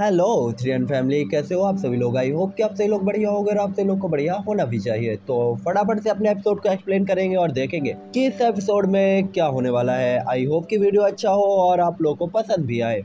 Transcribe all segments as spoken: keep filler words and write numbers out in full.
Hello three N family, कैसे हो आप सभी लोग। आई होप कि आप सभी लोग बढ़िया होंगे और आप सभी लोग को बढ़िया होना भी चाहिए। तो फटाफट से अपने एपिसोड को एक्सप्लेन करेंगे और देखेंगे कि इस एपिसोड में क्या होने वाला है। आई होप कि वीडियो अच्छा हो और आप लोगों को पसंद भी आए,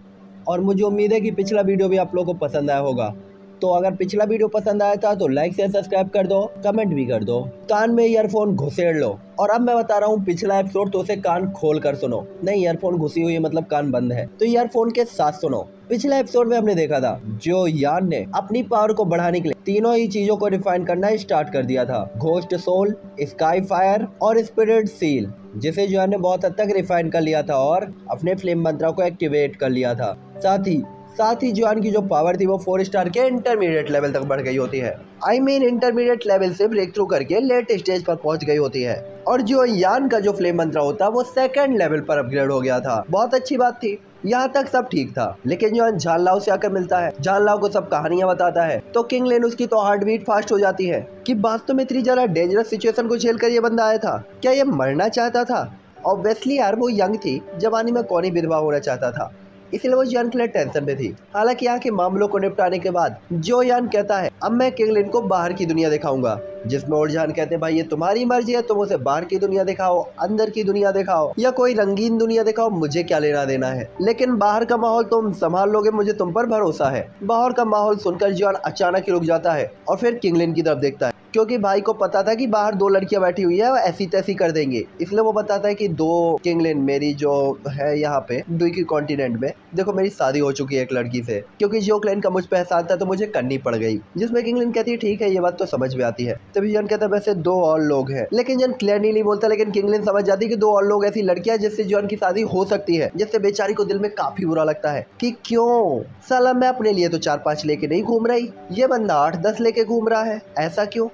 और मुझे उम्मीद है कि पिछला वीडियो भी आप लोगों को पसंद आया होगा। तो अगर पिछला वीडियो पसंद आया था तो लाइक से सब्सक्राइब कर दो, कमेंट भी कर दो, कान में ईयरफोन घुसेड़ लो। और अब मैं बता रहा हूँ पिछला एपिसोड, तो उसे कान खोल कर सुनो, नहीं ईयरफोन घुसी हुई है मतलब कान बंद है, तो ईयरफोन के साथ सुनो। पिछले एपिसोड में हमने देखा था जो यान ने अपनी पावर को बढ़ाने के लिए तीनों ही चीजों को डिफाइन करना स्टार्ट कर दिया था, घोस्ट सोल, स्काई फायर और स्पिरिट सील, जिसे यान ने बहुत हद तक रिफाइन कर लिया था और अपने फ्लेम मंत्रा को एक्टिवेट कर लिया था। साथ ही साथ ही यान की जो पावर थी वो फोर स्टार के इंटरमीडिएट लेवल तक बढ़ गई होती है, आई मीन इंटरमीडिएट लेवल से ब्रेक थ्रू करके लेट स्टेज पर पहुंच गई होती है। और जो यान का जो फ्लेम मंत्रा होता वो सेकंड लेवल पर अपग्रेड हो गया था। बहुत अच्छी बात थी, यहाँ तक सब ठीक था। लेकिन यान झानलाओ से आकर मिलता है, झानलाओ को सब कहानियां बताता है, तो किंगलिन उसकी तो हार्ट बीट फास्ट हो जाती है कि वास्तव में इतनी ज्यादा डेंजरस सिचुएशन को झेल कर ये बंदा आया था। क्या ये मरना चाहता था? ऑब्वियसली यार वो यंग थी, जवानी में कौन ही विधवा होना चाहता था, इसलिए वो यान के लिए टेंशन में थी। हालांकि यहाँ के मामलों को निपटाने के बाद जो यान कहता है अब मैं किंगलिन को बाहर की दुनिया दिखाऊंगा, जिसमें और जान कहते हैं भाई ये तुम्हारी मर्जी है, तुम उसे बाहर की दुनिया दिखाओ, अंदर की दुनिया दिखाओ या कोई रंगीन दुनिया दिखाओ, मुझे क्या लेना देना है, लेकिन बाहर का माहौल तुम संभाल लोगे, मुझे तुम पर भरोसा है। बाहर का माहौल सुनकर यान अचानक ही रुक जाता है और फिर किंगलिन की तरफ देखता है, क्योंकि भाई को पता था कि बाहर दो लड़कियां बैठी हुई है, ऐसी तैसी कर देंगे, इसलिए वो बताता है कि दो किंगलिन मेरी जो है यहाँ पे डू की कॉन्टिनेंट में, देखो मेरी शादी हो चुकी है एक लड़की से, क्योंकि जो क्लैन का मुझ पर एहसान था तो मुझे करनी पड़ गई। जिसमें किंगलिन कहती है ठीक है ये बात तो समझ में आती है। तभी यान कहता है वैसे दो और लोग हैं, लेकिन यान क्लैन ही नहीं बोलता, लेकिन किंगलिन समझ जाती है कि दो और लोग ऐसी लड़कियां जिससे यान की शादी हो सकती है, जिससे बेचारी को दिल में काफी बुरा लगता है कि क्यों साला मैं अपने लिए तो चार पाँच लेके नहीं घूम रही, ये बंदा आठ दस लेके घूम रहा है, ऐसा क्यों,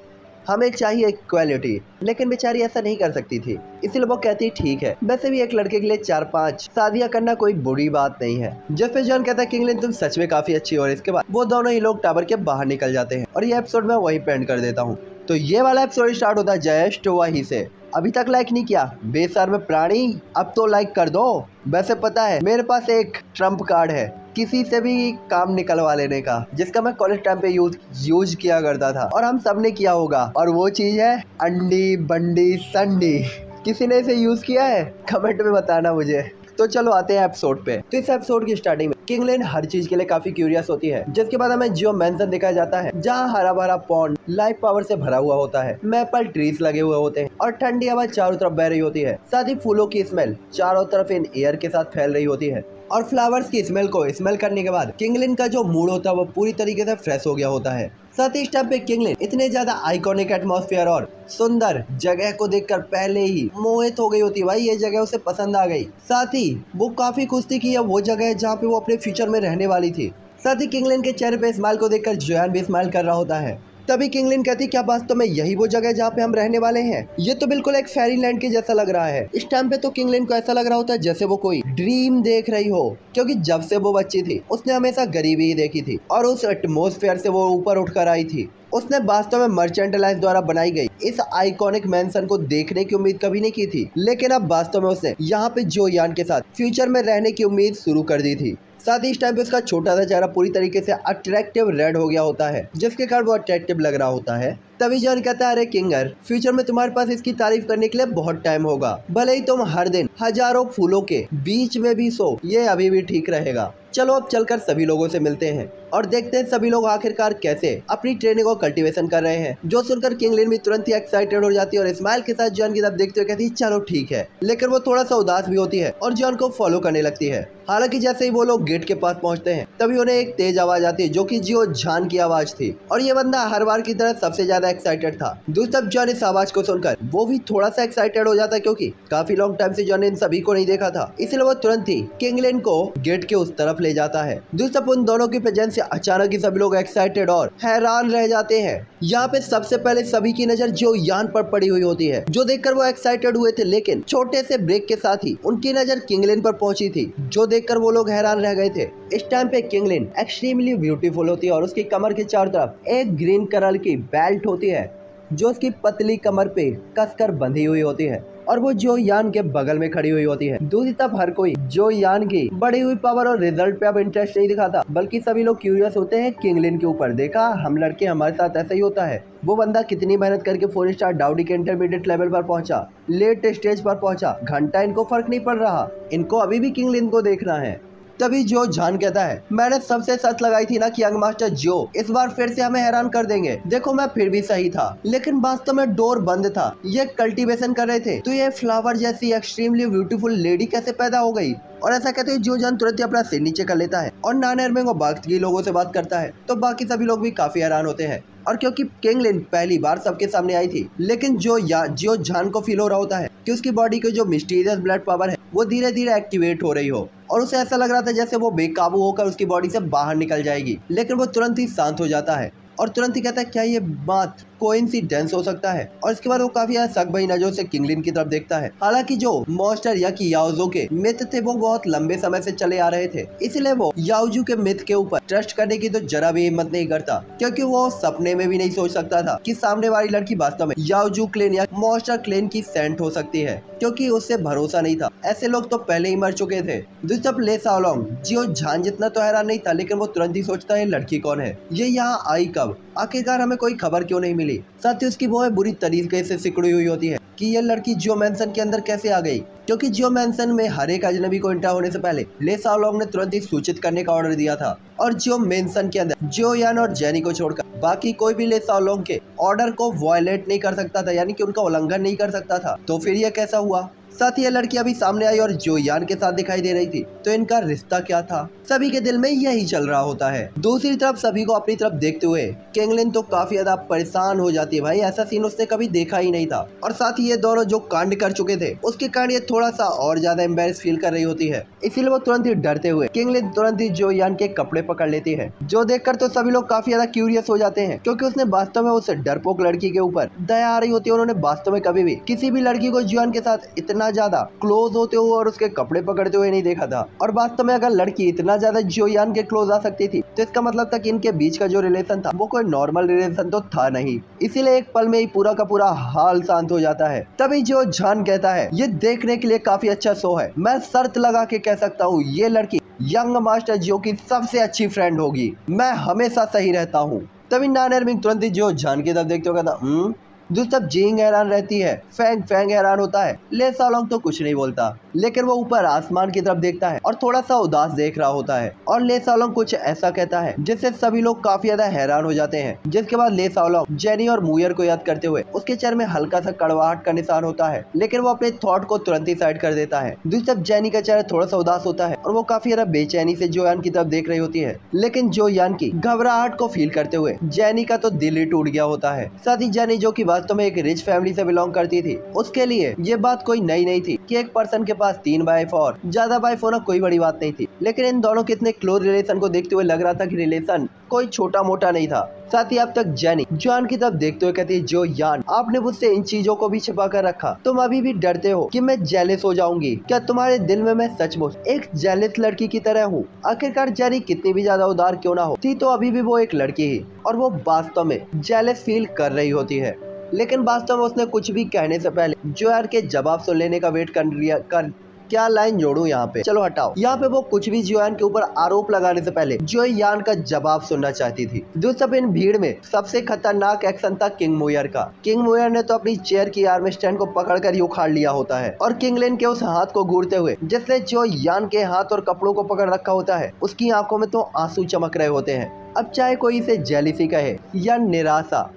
हमें चाहिए इक्वालिटी। लेकिन बेचारी ऐसा नहीं कर सकती थी, इसलिए वो कहती ठीक है, वैसे भी एक लड़के के लिए चार पांच शादियां करना कोई बुरी बात नहीं है। जब फिर यान कहता है किंगलिन तुम सच में काफी अच्छी हो, और इसके बाद वो दोनों ही लोग टावर के बाहर निकल जाते हैं। और ये एपिसोड मैं वहीं पे एंड कर देता हूँ। तो ये वाला एपिसोड स्टार्ट होता है जस्ट वहीं से। अभी तक लाइक नहीं किया बेसर में प्राणी, अब तो लाइक कर दो। वैसे पता है मेरे पास एक ट्रम्प कार्ड है, किसी से भी काम निकलवा लेने का, जिसका मैं कॉलेज टाइम पे यूज यूज किया करता था और हम सब ने किया होगा, और वो चीज है अंडी बंडी संडी। किसी ने इसे यूज किया है? कमेंट में बताना मुझे। तो चलो आते हैं एपिसोड पे। तो इस एपिसोड की स्टार्टिंग में किंगलिन हर चीज के लिए काफी क्यूरियस होती है, जिसके बाद हमें जियो मेंशन दिखाया जाता है जहाँ हरा भरा पॉन्ड लाइफ पावर से भरा हुआ होता है, मैपल ट्रीज लगे हुए होते हैं और ठंडी हवा चारों तरफ बह रही होती है। साथ ही फूलों की स्मेल चारों तरफ इन एयर के साथ फैल रही होती है, और फ्लावर्स की स्मेल को स्मेल करने के बाद किंगलिन का जो मूड होता है वो पूरी तरीके से फ्रेश हो गया होता है। साथ ही इस टाइम पे किंगलिन इतने ज्यादा आइकॉनिक एटमॉस्फेयर और सुंदर जगह को देखकर पहले ही मोहित हो गई होती, भाई ये जगह उसे पसंद आ गई। साथ ही वो काफी खुश थी कि यह वो जगह है जहाँ पे वो अपने फ्यूचर में रहने वाली थी। साथ ही किंगलिन के चेहरे पे स्माइल को देखकर यान भी स्माइल कर रहा होता है। तभी किंगलिन कहती क्या वास्तव तो में यही वो जगह जहाँ पे हम रहने वाले हैं, ये तो बिल्कुल एक फेरीलैंड के जैसा लग रहा है। इस टाइम पे तो किंगलिन को ऐसा लग रहा होता है जैसे वो कोई ड्रीम देख रही हो, क्योंकि जब से वो बच्ची थी उसने हमेशा गरीबी ही देखी थी और उस एटमोस्फेयर से वो ऊपर उठकर आई थी। उसने वास्तव में मर्चेंट अलायंस द्वारा बनाई गई इस आइकॉनिक मेंशन को देखने की उम्मीद कभी नहीं की थी, लेकिन अब वास्तव में उसने यहाँ पे जो यान के साथ फ्यूचर में रहने की उम्मीद शुरू कर दी थी। साथ ही इस टाइम पे उसका छोटा सा चेहरा पूरी तरीके से अट्रैक्टिव रेड हो गया होता है, जिसके कारण वो अट्रैक्टिव लग रहा होता है। तभी यान कहता है अरे किंगर, फ्यूचर में तुम्हारे पास इसकी तारीफ करने के लिए बहुत टाइम होगा, भले ही तुम हर दिन हजारों फूलों के बीच में भी सो, ये अभी भी ठीक रहेगा। चलो अब चलकर सभी लोगों से मिलते हैं और देखते हैं सभी लोग आखिरकार कैसे अपनी ट्रेनिंग और कल्टीवेशन कर रहे हैं। जो सुनकर किंगलिन भी तुरंत ही एक्साइटेड हो जाती है और स्माइल के साथ यान की तरफ देखते हुए कहती है चलो ठीक है, लेकिन वो थोड़ा सा उदास भी होती है और यान को फॉलो करने लगती है। हालांकि जैसे ही वो लोग गेट के पास पहुंचते हैं तभी उन्हें एक तेज आवाज आती है जो कि जियो यान की आवाज थी, और ये बंदा हर बार की तरह सबसे ज्यादा एक्साइटेड था। दूसरी तरफ यान इस आवाज को सुनकर वो भी थोड़ा सा एक्साइटेड हो जाता है, क्योंकि काफी लॉन्ग टाइम से यान ने इन सभी को नहीं देखा था, इसलिए वो तुरंत ही किंगलिन को गेट के उस तरफ ले जाता है। दूसरी तरफ उन दोनों की प्रेजेंस से अचानक ही सभी लोग एक्साइटेड और हैरान रह जाते हैं। यहाँ पे सबसे पहले सभी की नजर जियो यान पर पड़ी हुई होती है, जो देखकर वो एक्साइटेड हुए थे, लेकिन छोटे से ब्रेक के साथ ही उनकी नजर किंगलिन पर पहुंची थी, जो देखकर वो लोग हैरान रह गए थे। इस टाइम पे किंगलिन एक्सट्रीमली ब्यूटीफुल होती है और उसकी कमर के चारों तरफ एक ग्रीन कलर की बेल्ट होती है, जो उसकी पतली कमर पे कसकर बंधी हुई होती है, और वो जो यान के बगल में खड़ी हुई होती है। दूसरी तरफ हर कोई जो यान की बढ़ी हुई पावर और रिजल्ट पे अब इंटरेस्ट नहीं दिखाता, बल्कि सभी लोग क्यूरियस होते हैं किंगलिन के ऊपर। देखा हम लड़के, हमारे साथ ऐसा ही होता है। वो बंदा कितनी मेहनत करके फोर स्टार डou डी के इंटरमीडिएट लेवल पर पहुंचा, लेट स्टेज पर पहुंचा, घंटा इनको फर्क नहीं पड़ रहा, इनको अभी भी किंगलिन को देखना है। तभी जो जान कहता है, मैंने सबसे सच लगाई थी ना कि यंग मास्टर जो इस बार फिर से हमें हैरान कर देंगे। देखो मैं फिर भी सही था, लेकिन वास्तव में डोर बंद था। ये कल्टीवेशन कर रहे थे तो ये फ्लावर जैसी एक्सट्रीमली ब्यूटीफुल लेडी कैसे पैदा हो गई। और ऐसा कहते हुए जो जान तुरंत ही अपना सिर नीचे कर लेता है और नानेर में वो बाकी लोगों से बात करता है। तो बाकी सभी लोग भी काफी हैरान होते हैं। और क्योंकि किंगलिन पहली बार सबके सामने आई थी, लेकिन जो या जो जान को फील हो रहा होता है कि उसकी बॉडी के जो मिस्टीरियस ब्लड पावर है वो धीरे धीरे एक्टिवेट हो रही हो, और उसे ऐसा लग रहा था जैसे वो बेकाबू होकर उसकी बॉडी से बाहर निकल जाएगी। लेकिन वो तुरंत ही शांत हो जाता है और तुरंत ही कहता है, क्या ये बात कोइंसिडेंस हो सकता है। और इसके बाद वो काफी शक भरी नजरों से किंगलिन की तरफ देखता है। हालांकि जो मॉन्स्टर या कि याओजू के मिथ थे वो बहुत लंबे समय से चले आ रहे थे, इसलिए वो याओजू के मिथ के ऊपर ट्रस्ट करने की तो जरा भी हिम्मत नहीं करता, क्योंकि वो सपने में भी नहीं सोच सकता था कि सामने वाली लड़की वास्तव में याओजू क्लेन या मॉन्स्टर क्लेन की सेंट हो सकती है, क्योंकि उससे भरोसा नहीं था। ऐसे लोग तो पहले ही मर चुके थे। दूसरी तरफ ले साओलोंग जियो जान जितना तो हैरान नहीं था, लेकिन वो तुरंत ही सोचता है, लड़की कौन है, ये यहाँ आई कब, आखिरकार हमें कोई खबर क्यों नहीं मिली। साथ ही उसकी भौहें बुरी तरीके से सिकुड़ी हुई होती है कि यह लड़की जियो मैंसन के अंदर कैसे आ गई, क्योंकि जियो मैंसन में हर एक अजनबी को इंटर होने से पहले ले साओलोंग ने तुरंत ही सूचित करने का ऑर्डर दिया था। और जियो मैंसन के अंदर जियो यान और जेनी को छोड़कर बाकी कोई भी ले साओलोंग के ऑर्डर को वायलेट नहीं कर सकता था, यानी कि उनका उल्लंघन नहीं कर सकता था। तो फिर यह कैसा हुआ। साथ ही यह लड़की अभी सामने आई और जो यान के साथ दिखाई दे रही थी, तो इनका रिश्ता क्या था। सभी के दिल में यही चल रहा होता है। दूसरी तरफ सभी को अपनी तरफ देखते हुए किंगलिन तो काफी ज्यादा परेशान हो जाती है। भाई ऐसा सीन उसने कभी देखा ही नहीं था। और साथ ही ये दोनों जो कांड कर चुके थे उसके कारण ये थोड़ा सा और ज्यादा एम्बेरस फील कर रही होती है, इसीलिए वो तुरंत ही डरते हुए किंगलिन तुरंत ही जो यान के कपड़े पकड़ लेती है, जो देखकर तो सभी लोग काफी ज्यादा क्यूरियस हो जाते हैं, क्योंकि उसने वास्तव में उस डरपोक लड़की के ऊपर दया आ रही होती है। उन्होंने वास्तव में कभी भी किसी भी लड़की को जियान के साथ इतना ज्यादा क्लोज होते हुए और उसके कपड़े पकड़ते हुए नहीं देखा था। और वास्तव में अगर लड़की इतना ज्यादा जियो यान के क्लोज आ सकती थी, तो इसका मतलब था कि इनके बीच का जो रिलेशन था वो कोई नॉर्मल रिलेशन तो था नहीं। इसीलिए एक पल में ही पूरा का पूरा हाल शांत हो जाता है। तभी जियो जान कहता है, ये देखने के लिए काफी अच्छा शो है। मैं शर्त लगा के कह सकता हूँ ये लड़की यंग मास्टर जियो की सबसे अच्छी फ्रेंड होगी। मैं हमेशा सही रहता हूँ। तभी नानरमिंग तुरंत ही जियो जान की तरफ देखते हुए कहता, दूसरी तरफ जींग हैरान रहती है, फैंग फैंग हैरान होता है। ले साओलोंग तो कुछ नहीं बोलता, लेकिन वो ऊपर आसमान की तरफ देखता है और थोड़ा सा उदास देख रहा होता है। और ले साओलोंग कुछ ऐसा कहता है जिससे सभी लोग काफी ज्यादा हैरान हो जाते हैं। जिसके बाद ले साओलोंग जेनी और मुयर को याद करते हुए उसके चेहरे में हल्का सा कड़वाहट का निशान होता है, लेकिन वो अपने थॉट को तुरंत ही साइड कर देता है। दूसरी तरफ जेनी का चेहरा थोड़ा सा उदास होता है और वो काफी ज्यादा बेचैनी से जो यान की तरफ देख रही होती है, लेकिन जो यान की घबराहट को फील करते हुए जेनी का तो दिल ही टूट गया होता है। साथ ही जेनी जो की वास्तव में एक रिच फैमिली से बिलोंग करती थी, उसके लिए ये बात कोई नई नहीं थी कि एक पर्सन के पास तीन वाइफ और ज्यादा वाइफ होना कोई बड़ी बात नहीं थी, लेकिन इन दोनों के इतने क्लोज रिलेशन को देखते हुए लग रहा था कि रिलेशन कोई छोटा मोटा नहीं था। साथ ही अब तक जेनी जान की तरफ देखते हुए कहती है, जो यान आपने मुझसे इन चीजों को भी छिपा कर रखा, तुम अभी भी डरते हो कि मैं जेलस हो जाऊंगी। क्या तुम्हारे दिल में मैं सचमुच एक जेलस लड़की की तरह हूँ। आखिरकार जेनी कितनी भी ज्यादा उदार क्यों ना हो थी, तो अभी भी वो एक लड़की ही और वो वास्तव में जेलस फील कर रही होती है। लेकिन वास्तव में उसने कुछ भी कहने से पहले जो यार के जवाब सुन लेने का वेट कर लिया कर क्या लाइन जोड़ू यहाँ पे, चलो हटाओ। यहाँ पे वो कुछ भी जियो यान के ऊपर आरोप लगाने से पहले जियो यान का जवाब सुनना चाहती थी। जो सब इन भीड़ में सबसे खतरनाक एक्शन था किंग मुयर का। किंग मुयर ने तो अपनी चेयर की आर्म स्टैंड को पकड़कर ही उखाड़ लिया होता है और किंगलिन के उस हाथ को घूरते हुए जिसने जियो यान के हाथ और कपड़ों को पकड़ रखा होता है, उसकी आंखों में तो आंसू चमक रहे होते हैं। अब चाहे कोई इसे जेलिसी कहे या निराशा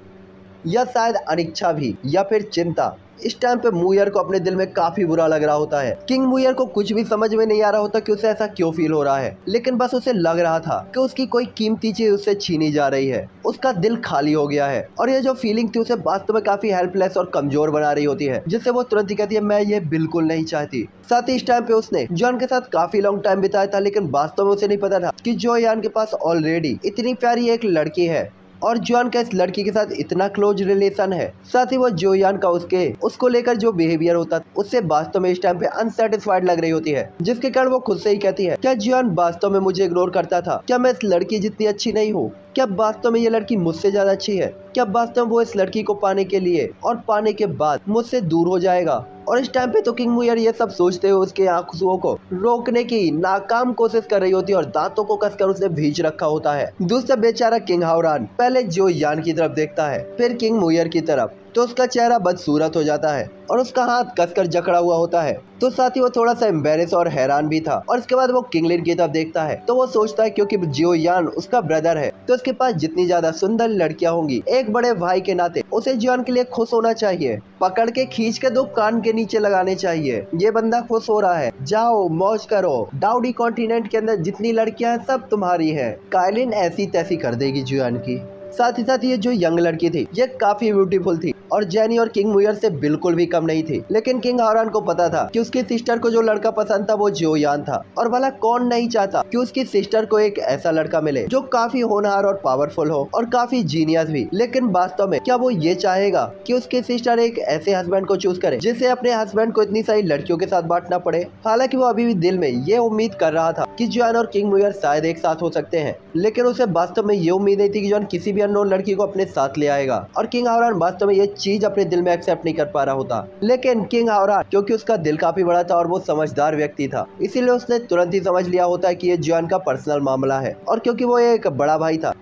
या शायद अनिच्छा भी या फिर चिंता, इस टाइम पे मुयर को अपने दिल में काफी बुरा लग रहा होता है। किंग मुयर को कुछ भी समझ में नहीं आ रहा होता कि उसे ऐसा क्यों फील हो रहा है, लेकिन बस उसे लग रहा था कि उसकी कोई कीमती चीज उससे छीनी जा रही है। उसका दिल खाली हो गया है और ये जो फीलिंग थी उसे वास्तव में काफी हेल्पलेस और कमजोर बना रही होती है, जिससे वो तुरंत ही कहती है, मैं ये बिल्कुल नहीं चाहती। साथ ही इस टाइम पे उसने जॉन के साथ काफी लॉन्ग टाइम बिताया था, लेकिन वास्तव में उसे नहीं पता था कि जो यान के पास ऑलरेडी इतनी प्यारी एक लड़की है और जोयान का इस लड़की के साथ इतना क्लोज रिलेशन है। साथ ही वो जोयान का उसके उसको लेकर जो बिहेवियर होता था उससे वास्तव में इस टाइम पे अनसेटिस्फाइड लग रही होती है, जिसके कारण वो खुद से ही कहती है, क्या जोयान वास्तव में मुझे इग्नोर करता था, क्या मैं इस लड़की जितनी अच्छी नहीं हूँ। क्या वास्तव में ये लड़की मुझसे ज्यादा अच्छी है? क्या वास्तव में वो इस लड़की को पाने के लिए और पाने के बाद मुझसे दूर हो जाएगा? और इस टाइम पे तो किंग मुयर ये सब सोचते हुए उसके आंसुओं को रोकने की नाकाम कोशिश कर रही होती है और दांतों को कसकर उसे भींच रखा होता है। दूसरा बेचारा किंग हावरान पहले जो यान की तरफ देखता है फिर किंग मुयर की तरफ, तो उसका चेहरा बदसूरत हो जाता है और उसका हाथ कसकर जकड़ा हुआ होता है। तो साथ ही वो थोड़ा सा एम्बेरेस और हैरान भी था। और इसके बाद वो किंगलिन की तरफ देखता है तो वो सोचता है क्योंकि जियो यान उसका ब्रदर है तो उसके पास जितनी ज्यादा सुंदर लड़कियां होंगी एक बड़े भाई के नाते उसे जियो यान के लिए खुश होना चाहिए, पकड़ के खींच के दो कान के नीचे लगाने चाहिए। ये बंदा खुश हो रहा है, जाओ मौज करो, डाउ डी कॉन्टिनेंट के अंदर जितनी लड़कियां सब तुम्हारी है। काइलिन ऐसी तैसी कर देगी जियो यान की। साथ ही साथ ये जो यंग लड़की थी ये काफी ब्यूटीफुल थी और जैनी और किंग मुयर से बिल्कुल भी कम नहीं थी। लेकिन किंग हावरान को पता था कि उसकी सिस्टर को जो लड़का पसंद था वो जियो यान था और भला कौन नहीं चाहता कि उसकी सिस्टर को एक ऐसा लड़का मिले जो काफी होनहार और पावरफुल हो और काफी जीनियस भी। लेकिन वास्तव में क्या वो ये चाहेगा कि उसकी सिस्टर एक ऐसे हस्बैंड को चूज करे जिससे अपने हस्बैंड को इतनी सारी लड़कियों के साथ बांटना पड़े? हालांकि वो अभी भी दिल में ये उम्मीद कर रहा था कि जियो यान और किंग मुयर शायद एक साथ हो सकते हैं, लेकिन उसे वास्तव में ये उम्मीद नहीं थी कि जियो यान किसी भी अननोन लड़की को अपने साथ ले आएगा। और किंग हावरान वास्तव में ये चीज अपने दिल में एक्सेप्ट नहीं कर पा रहा होता। लेकिन किंग हावरान क्योंकि उसका दिल काफी बड़ा था और वो समझदार व्यक्ति था इसीलिए उसने तुरंत ही समझ लिया होता है कि ये जियो यान का पर्सनल मामला है। और क्योंकि वो एक बड़ा भाई था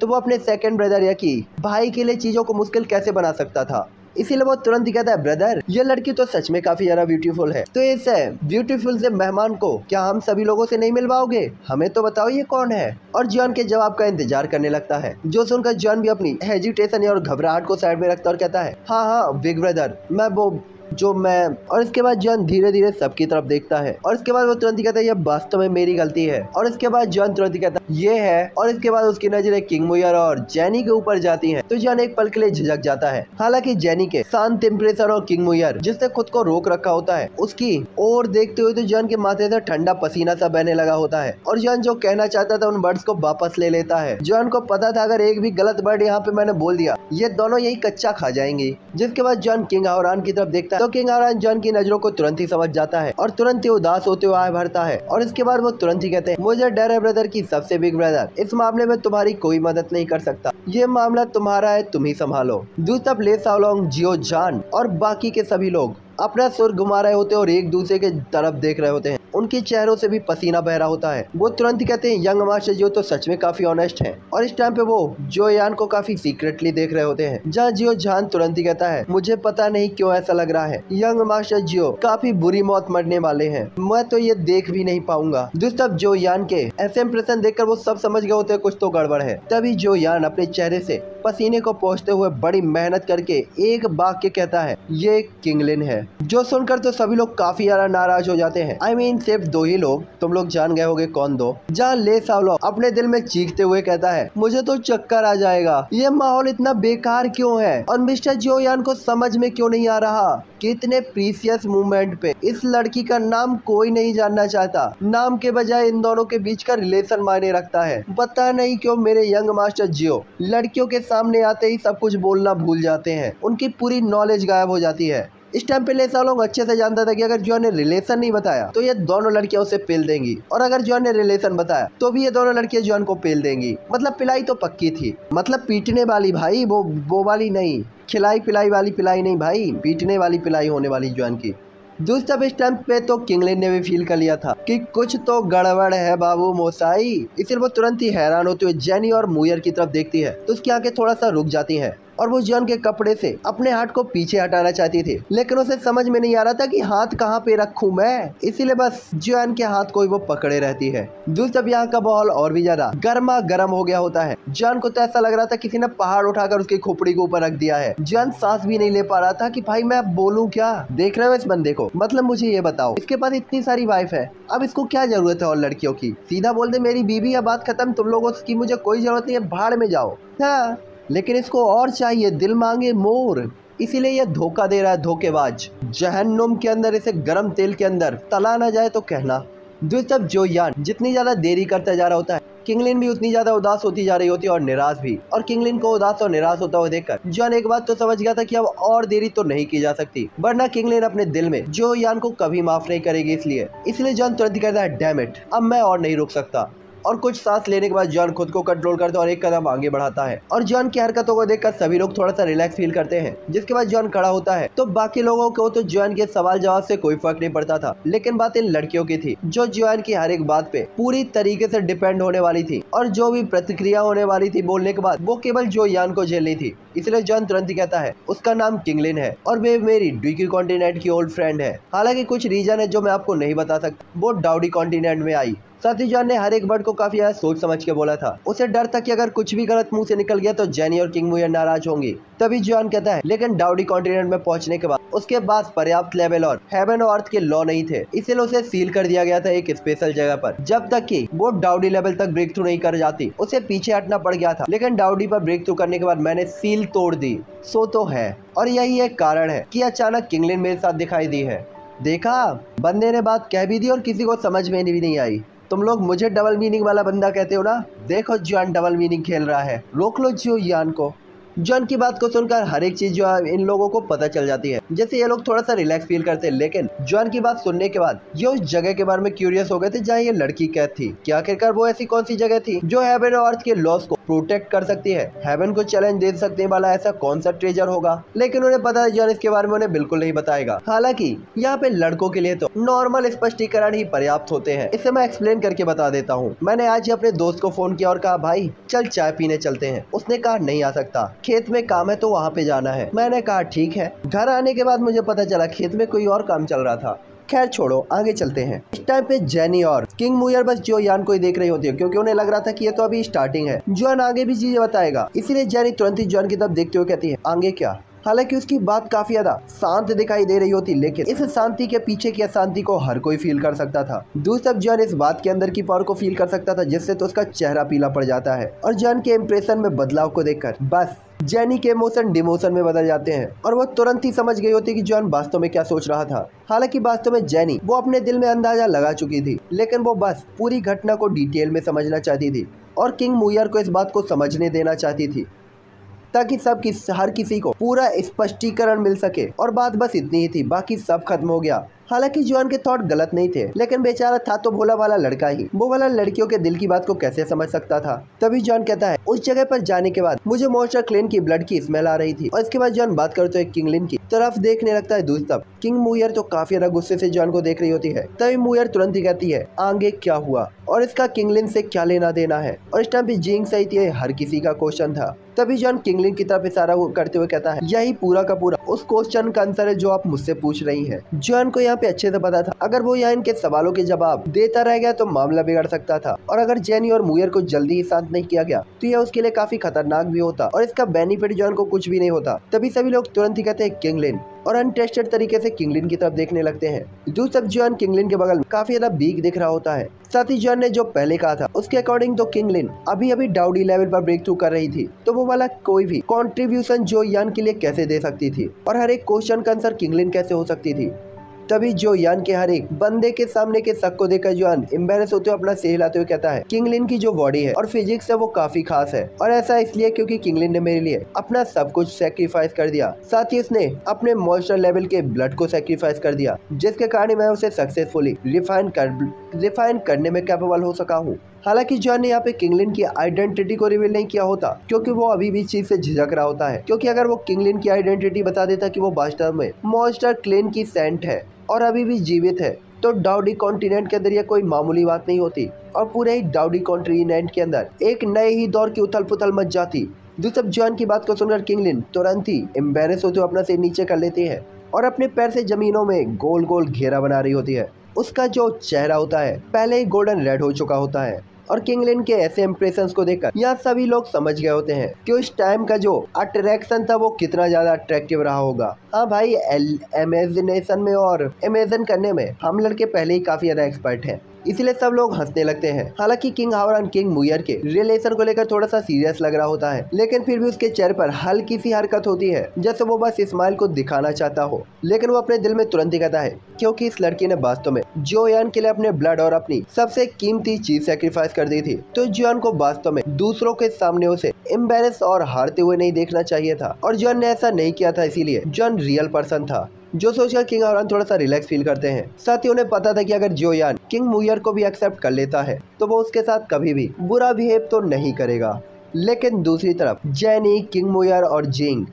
तो वो अपने सेकंड ब्रदर या कि भाई के लिए चीजों को मुश्किल कैसे बना सकता था, इसीलिए वो तुरंत ही कहता है ब्रदर ये लड़की तो सच में काफी ज्यादा ब्यूटीफुल है, तो इस ब्यूटीफुल से मेहमान को क्या हम सभी लोगों से नहीं मिलवाओगे? हमें तो बताओ ये कौन है? और जॉन के जवाब का इंतजार करने लगता है जो सुनकर जॉन भी अपनी हेजिटेशन और घबराहट को साइड में रखता और कहता है हाँ हाँ बिग ब्रदर मैं वो जो मैं। और इसके बाद जॉन धीरे धीरे सबकी तरफ देखता है और इसके बाद वो तुरंत ही कहता है ये वास्तव में मेरी गलती है। और इसके बाद जॉन तुरंत ही कहता है ये है। और इसके बाद उसकी नजरें किंग मुयर और जैनी के ऊपर जाती हैं तो जॉन एक पल के लिए झिझक जाता है। हालांकि जैनी के शांत इंप्रेशन और किंग मुयर जिसने खुद को रोक रखा होता है उसकी ओर देखते हुए तो जॉन के माथे से ठंडा पसीना सा बहने लगा होता है और जॉन जो कहना चाहता था उन वर्ड्स को वापस ले लेता है। जॉन को पता था अगर एक भी गलत वर्ड यहाँ पे मैंने बोल दिया ये दोनों यही कच्चा खा जाएंगी। जिसके बाद जॉन किंग हावरान की तरफ देखता है तो किंग हावरान जॉन की नजरों को तुरंत ही समझ जाता है और तुरंत ही उदास होते हुए आए भरता है। और इसके बाद वो तुरंत ही कहते हैं मुझे डर है ब्रदर की सबसे बिग ब्रदर, इस मामले में तुम्हारी कोई मदद नहीं कर सकता, ये मामला तुम्हारा है, तुम ही संभालो। दूसरा प्लेस सालोंग जियो जान और बाकी के सभी लोग अपना सुर घुमा रहे होते हैं और एक दूसरे के तरफ देख रहे होते हैं, उनके चेहरों से भी पसीना बह रहा होता है। वो तुरंत ही कहते हैं यंग मास्टर जियो तो सच में काफी ऑनेस्ट है। और इस टाइम पे वो जियो यान को काफी सीक्रेटली देख रहे होते हैं जहाँ जियो जान तुरंत ही कहता है मुझे पता नहीं क्यों ऐसा लग रहा है यंग मास्टर जियो काफी बुरी मौत मरने वाले है, मैं तो ये देख भी नहीं पाऊंगा। दूसरी तरफ जियो यान के ऐसे इंप्रेशन देखकर वो सब समझ गए होते हैं कुछ तो गड़बड़ है। तभी जियो यान अपने चेहरे से पसीने को पोंछते हुए बड़ी मेहनत करके एक वाक्य कहता है ये किंगलिन है, जो सुनकर तो सभी लोग काफी ज्यादा नाराज हो जाते हैं। आई I मीन mean, सिर्फ दो ही लोग, तुम लोग जान गए होगे कौन दो। जहाँ ले सावलो अपने दिल में चीखते हुए कहता है मुझे तो चक्कर आ जाएगा, ये माहौल इतना बेकार क्यों है और मिस्टर जियो यान को समझ में क्यों नहीं आ रहा कि इतने प्रीसियस मूवमेंट पे इस लड़की का नाम कोई नहीं जानना चाहता, नाम के बजाय इन दोनों के बीच का रिलेशन मायने रखता है। पता नहीं क्यों मेरे यंग मास्टर जियो लड़कियों के सामने आते ही सब कुछ बोलना भूल जाते हैं, उनकी पूरी नॉलेज गायब हो जाती है। इस टाइम पे ले सालोंग अच्छे से जानता था कि अगर जियो ने रिलेशन नहीं बताया तो ये दोनों लड़कियां उसे पेल देंगी और अगर जियो ने रिलेशन बताया तो भी ये दोनों लड़कियां जियो को पेल देंगी। मतलब पिलाई तो पक्की थी, मतलब पीटने वाली भाई, वो वो वाली नहीं, खिलाई पिलाई वाली पिलाई नहीं भाई, पीटने वाली पिलाई होने वाली जियो की। दूसरी तरफ इस टाइम पे तो किंगलिन ने भी फील कर लिया था कि कुछ तो गड़बड़ है बाबू मोसाई, इसलिए वो तुरंत ही हैरान होते हुए जैनी और मुयर की तरफ देखती है तो उसकी आंखें थोड़ा सा रुक जाती हैं और वो जियो के कपड़े से अपने हाथ को पीछे हटाना चाहती थी, लेकिन उसे समझ में नहीं आ रहा था कि हाथ कहाँ पे रखूं मैं, इसीलिए बस जियो के हाथ को ही वो पकड़े रहती है। दूसरी तरफ यहाँ का माहौल और भी ज्यादा गर्मा गर्म हो गया होता है। जियो को तो ऐसा लग रहा था किसी ने पहाड़ उठाकर उसकी खोपड़ी के ऊपर रख दिया है। जियो सांस भी नहीं ले पा रहा था कि भाई मैं बोलूँ क्या, देख रहे हो इस बंदे को, मतलब मुझे ये बताओ इसके पास इतनी सारी वाइफ है, अब इसको क्या जरूरत है और लड़कियों की, सीधा बोल दे मेरी बीवी है, बात खत्म, तुम लोगों की मुझे कोई जरूरत नहीं है, भाड़ में जाओ। हाँ लेकिन इसको और चाहिए, दिल मांगे मोर, इसीलिए यह धोखा दे रहा है, धोखेबाज, जहन्नुम के अंदर इसे गरम तेल के अंदर तला ना जाए तो कहना। दूसरी तरफ जियो यान जितनी ज्यादा देरी करता जा रहा होता है किंगलिन भी उतनी ज्यादा उदास होती जा रही होती है और निराश भी। और किंगलिन को उदास और निराश होता हुआ देखकर जियो यान एक बात तो समझ गया था कि अब और देरी तो नहीं की जा सकती, वरना किंगलिन अपने दिल में जियो यान को कभी माफ नहीं करेगी, इसलिए इसलिए जियो यान तुरंत कहता है डैम इट अब मैं और नहीं रुक सकता। और कुछ सांस लेने के बाद जॉन खुद को कंट्रोल करता है और एक कदम आगे बढ़ाता है और जॉन की हरकतों को देखकर सभी लोग थोड़ा सा रिलैक्स फील करते हैं। जिसके बाद जॉन खड़ा होता है तो बाकी लोगों को तो जॉन के सवाल जवाब से कोई फर्क नहीं पड़ता था, लेकिन बात इन लड़कियों की थी जो जॉन की हर एक बात पे पूरी तरीके से डिपेंड होने वाली थी और जो भी प्रतिक्रिया होने वाली थी बोलने के बाद वो केवल जो यान को झेलनी थी। इसलिए जॉन तुरंत ही कहता है उसका नाम किंगलिन है और वे मेरी डू की कॉन्टिनेंट की ओल्ड फ्रेंड है। हालांकि कुछ रीजन है जो मैं आपको नहीं बता सकता, वो डू दी कॉन्टिनेंट में आई। साथ ही जॉन ने हर एक वर्ड को काफी ज्यादा सोच समझ के बोला था, उसे डर था कि अगर कुछ भी गलत मुंह से निकल गया तो जेनी और किंग मुयर नाराज होंगी। तभी जॉन कहता है लेकिन डू दी कॉन्टिनेंट में पहुंचने के बाद उसके पास पर्याप्त लेवल और हेवन और अर्थ के लॉ नहीं थे, इसलिए उसे सील कर दिया गया था एक स्पेशल जगह पर। जब तक कि वो डू दी लेवल तक ब्रेक थ्रू नहीं कर जाती उसे पीछे हटना पड़ गया था, लेकिन डू दी पर ब्रेक थ्रू करने के बाद मैंने सील तोड़ दी। सो तो है, और यही एक कारण है कि अचानक किंगलिन मेरे साथ दिखाई दी है। देखा, बंदे ने बात कह भी दी और किसी को समझ में भी नहीं आई। तुम लोग मुझे डबल मीनिंग वाला बंदा कहते हो ना, देखो जॉन डबल मीनिंग खेल रहा है, रोक लो जियो यान को। जॉन की बात को सुनकर हर एक चीज जो है इन लोगों को पता चल जाती है, जैसे ये लोग थोड़ा सा रिलैक्स फील करते हैं। लेकिन जॉन की बात सुनने के बाद ये उस जगह के बारे में क्यूरियस हो गए थे जहाँ ये लड़की कैद थी, कि आखिरकार वो ऐसी कौन सी जगह थी जो हेवन और अर्थ के लॉस को प्रोटेक्ट कर सकती है, हेवन को चैलेंज दे सकने वाला ऐसा कौन सा ट्रेजर होगा। लेकिन उन्हें पता है जॉन इसके बारे में उन्हें बिल्कुल नहीं बताएगा। हालांकि यहाँ पे लड़कों के लिए तो नॉर्मल स्पष्टीकरण ही पर्याप्त होते हैं, इसे मैं एक्सप्लेन करके बता देता हूँ। मैंने आज अपने दोस्त को फोन किया और कहा भाई चल चाय पीने चलते हैं, उसने कहा नहीं आ सकता, खेत में काम है तो वहाँ पे जाना है। मैंने कहा ठीक है। घर आने के बाद मुझे पता चला खेत में कोई और काम चल रहा था। खैर छोड़ो, आगे चलते हैं। इस टाइम पे जेनी और किंग मुयर बस जो यान को ही देख रही होती है, क्योंकि उन्हें लग रहा था कि ये तो अभी स्टार्टिंग है, जॉन आगे भी चीजें बताएगा। इसीलिए जेनी तुरंत ही जॉन की तरफ देखते हुए कहती है आगे क्या। हालांकि उसकी बात काफी ज्यादा शांत दिखाई दे रही होती, लेकिन इस शांति के पीछे की अशांति को हर कोई फील कर सकता था। दूसरी तरफ जॉन इस बात के अंदर की पावर को फील कर सकता था जिससे तो उसका चेहरा पीला पड़ जाता है, और जॉन के इम्प्रेशन में बदलाव को देखकर बस जेनी के इमोशन डिमोशन में बदल जाते हैं और वो तुरंत ही समझ गई होती कि जॉन वास्तव में क्या सोच रहा था। हालांकि वास्तव में जेनी वो अपने दिल में अंदाजा लगा चुकी थी, लेकिन वो बस पूरी घटना को डिटेल में समझना चाहती थी और किंग मुयर को इस बात को समझने देना चाहती थी ताकि सब किस हर किसी को पूरा स्पष्टीकरण मिल सके। और बात बस इतनी ही थी, बाकी सब खत्म हो गया। हालांकि जॉन के थॉट गलत नहीं थे, लेकिन बेचारा था तो भोला वाला लड़का ही, वो वाला लड़कियों के दिल की बात को कैसे समझ सकता था। तभी जॉन कहता है उस जगह पर जाने के बाद मुझे मॉन्स्टर क्लैन की ब्लड की स्मेल आ रही थी, और इसके बाद जॉन बात करते हुए किंगलिन की तरफ देखने लगता है। दूसरी तरफ किंग मुयर तो काफी ज्यादा गुस्से से जॉन को देख रही होती है। तभी मुयर तुरंत ही कहती है आगे क्या हुआ और इसका किंगलिन से क्या लेना देना है, और इस टाइम पे जिंग सहित ये हर किसी का क्वेश्चन था। तभी जॉन किंगलिन की तरफ इशारा करते हुए कहता है यही पूरा का पूरा उस क्वेश्चन का आंसर है जो आप मुझसे पूछ रही है। जॉन को यहाँ पे अच्छे से पता था अगर वो यहाँ इनके सवालों के जवाब देता रह गया तो मामला बिगड़ सकता था, और अगर जेनी और मुयर को जल्दी ही शांत नहीं किया गया तो यह उसके लिए काफी खतरनाक भी होता और इसका बेनिफिट जॉन को कुछ भी नहीं होता। तभी सभी लोग तुरंत ही कहते हैं किंगलिन, और अनटेस्टेड तरीके से किंगलिन की तरफ देखने लगते हैं। दूसरी जॉन किंगलिन के बगल में काफी ज्यादा बीक दिख रहा होता है। साथ ही जॉन ने जो पहले कहा था उसके अकॉर्डिंग तो किंगलिन अभी अभी डू दी लेवल पर ब्रेक थ्रू कर रही थी, तो वो वाला कोई भी कॉन्ट्रीब्यूशन जो यान के लिए कैसे दे सकती थी और हर एक क्वेश्चन का आंसर किंगलिन कैसे हो सकती थी। तभी जो यान के हर एक बंदे के सामने के शक को देखकर जॉन एम्बेरेस होते हुए अपना सिर हिलाते हुए कहता है किंगलिन की जो बॉडी है और फिजिक्स है वो काफी खास है, और ऐसा इसलिए क्योंकि किंगलिन ने मेरे लिए अपना सब कुछ सैक्रिफाइस कर दिया, साथ ही उसने अपने मॉन्स्टर लेवल के ब्लड को सैक्रिफाइस कर दिया जिसके कारण मैं उसे सक्सेसफुली रिफाइन कर रिफाइन करने में कैपेबल हो सका हूँ। हालांकि जॉन ने यहाँ पे किंगलिन की आइडेंटिटी को रिवील नहीं किया होता क्योंकि वो अभी भी चीज से झिझक रहा होता है, क्योंकि अगर वो किंगलिन की आइडेंटिटी बता देता कि वो वास्तव में मॉन्स्टर क्लैन की सेंट है और अभी भी जीवित है तो डू दी कॉन्टिनेंट के अंदर यह कोई मामूली बात नहीं होती और पूरे ही डू दी कॉन्टिनेंट के अंदर एक नए ही दौर की उथल पुथल मच जाती। दूसरी जॉन की बात को सुनकर किंगलिन तुरंत ही एम्बेरेस होते हुए अपना सिर नीचे कर लेती है और अपने पैर से जमीनों में गोल गोल घेरा बना रही होती है। उसका जो चेहरा होता है पहले ही गोल्डन रेड हो चुका होता है, और किंगलिन के ऐसे इम्प्रेशंस को देखकर यहाँ सभी लोग समझ गए होते हैं कि उस टाइम का जो अट्रैक्शन था वो कितना ज्यादा अट्रैक्टिव रहा होगा। हाँ भाई, इमेजिनेशन में और इमेजिन करने में हम लड़के पहले ही काफी ज्यादा एक्सपर्ट हैं, इसलिए सब लोग हंसने लगते हैं। हालांकि किंग हावरान किंग मुयर के रिलेशन को लेकर थोड़ा सा सीरियस लग रहा होता है, लेकिन फिर भी उसके चेहरे पर हल्की सी हरकत होती है जैसे वो बस स्माइल को दिखाना चाहता हो, लेकिन वो अपने दिल में तुरंत ही कहता है क्योंकि इस लड़की ने वास्तव में जॉन के लिए अपने ब्लड और अपनी सबसे कीमती चीज सैक्रिफाइस कर दी थी, तो जॉन को वास्तव में दूसरों के सामने उसे एम्बेरेस और हारते हुए नहीं देखना चाहिए था, और जॉन ने ऐसा नहीं किया था। इसीलिए जॉन रियल पर्सन था जो सोचकर किंग और थोड़ा सा रिलैक्स फील करते हैं। साथ ही उन्हें पता था कि अगर जोयान किंग मुयर को भी एक्सेप्ट कर लेता है तो वो उसके साथ कभी भी बुरा बिहेव तो नहीं करेगा। लेकिन दूसरी तरफ जैनी, किंग मुयर और जिंग